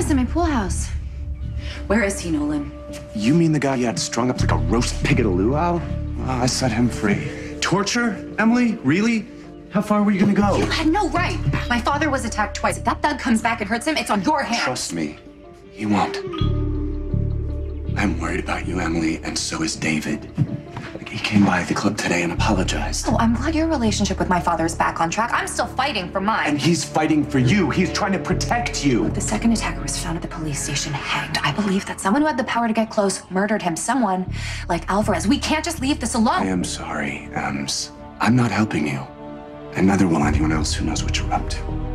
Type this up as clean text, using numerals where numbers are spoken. Alvarez at my pool house. Where is he, Nolan? You mean the guy you had strung up like a roast pig at a luau? I set him free. Torture, Emily? Really? How far were you gonna go? You had no right. My father was attacked twice. If that thug comes back and hurts him, it's on your hands. Trust me, he won't. I'm worried about you, Emily, and so is David. He came by the club today and apologized. Oh, I'm glad your relationship with my father is back on track. I'm still fighting for mine. And he's fighting for you. He's trying to protect you. The second attacker was found at the police station, hanged. I believe that someone who had the power to get close murdered him. Someone like Alvarez. We can't just leave this alone. I am sorry, Ems. I'm not helping you. And neither will anyone else who knows what you're up to.